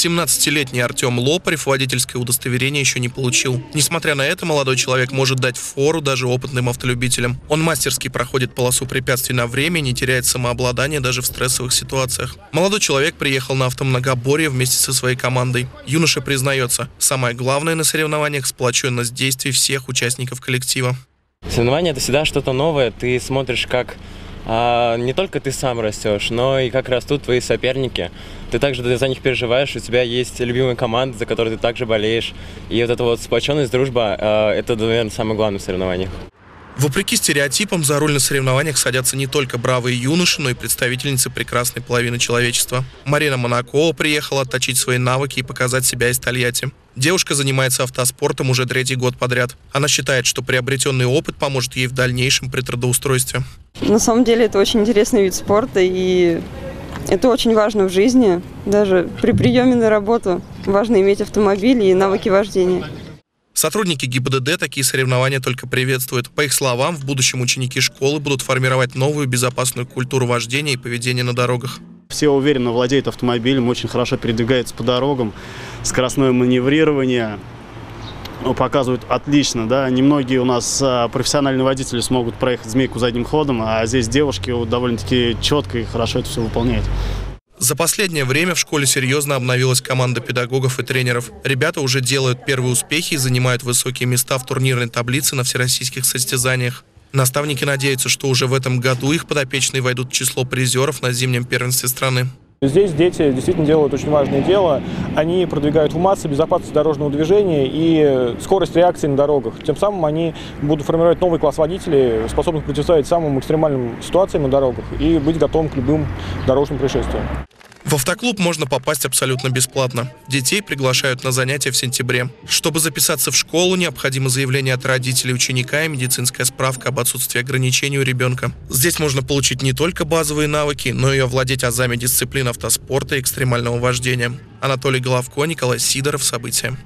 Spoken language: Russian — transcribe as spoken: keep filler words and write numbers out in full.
семнадцатилетний Артем Лопарев водительское удостоверение еще не получил. Несмотря на это, молодой человек может дать фору даже опытным автолюбителям. Он мастерски проходит полосу препятствий на время, не теряет самообладание даже в стрессовых ситуациях. Молодой человек приехал на автомногоборье вместе со своей командой. Юноша признается, самое главное на соревнованиях – сплоченность действий всех участников коллектива. Соревнования – это всегда что-то новое. Ты смотришь, как а, не только ты сам растешь, но и как растут твои соперники. Ты также за них переживаешь, у тебя есть любимая команда, за которой ты также болеешь. И вот эта вот сплоченность, дружба а, – это, наверное, самое главное в соревнованиях. Вопреки стереотипам, за руль на соревнованиях садятся не только бравые юноши, но и представительницы прекрасной половины человечества. Марина Монакова приехала отточить свои навыки и показать себя из Тольятти. Девушка занимается автоспортом уже третий год подряд. Она считает, что приобретенный опыт поможет ей в дальнейшем при трудоустройстве. На самом деле это очень интересный вид спорта, и это очень важно в жизни. Даже при приеме на работу важно иметь автомобиль и навыки вождения. Сотрудники ГИБДД такие соревнования только приветствуют. По их словам, в будущем ученики школы будут формировать новую безопасную культуру вождения и поведения на дорогах. Все уверенно владеют автомобилем, очень хорошо передвигаются по дорогам, скоростное маневрирование показывают отлично. Да? Немногие у нас профессиональные водители смогут проехать змейку задним ходом, а здесь девушки довольно-таки четко и хорошо это все выполняют. За последнее время в школе серьезно обновилась команда педагогов и тренеров. Ребята уже делают первые успехи и занимают высокие места в турнирной таблице на всероссийских состязаниях. Наставники надеются, что уже в этом году их подопечные войдут в число призеров на зимнем первенстве страны. Здесь дети действительно делают очень важное дело. Они продвигают в массы безопасность дорожного движения и скорость реакции на дорогах. Тем самым они будут формировать новый класс водителей, способных противостоять самым экстремальным ситуациям на дорогах и быть готовым к любым дорожным происшествиям. В автоклуб можно попасть абсолютно бесплатно. Детей приглашают на занятия в сентябре. Чтобы записаться в школу, необходимо заявление от родителей ученика и медицинская справка об отсутствии ограничений у ребенка. Здесь можно получить не только базовые навыки, но и овладеть азами дисциплин автоспорта и экстремального вождения. Анатолий Головко, Николай Сидоров, события.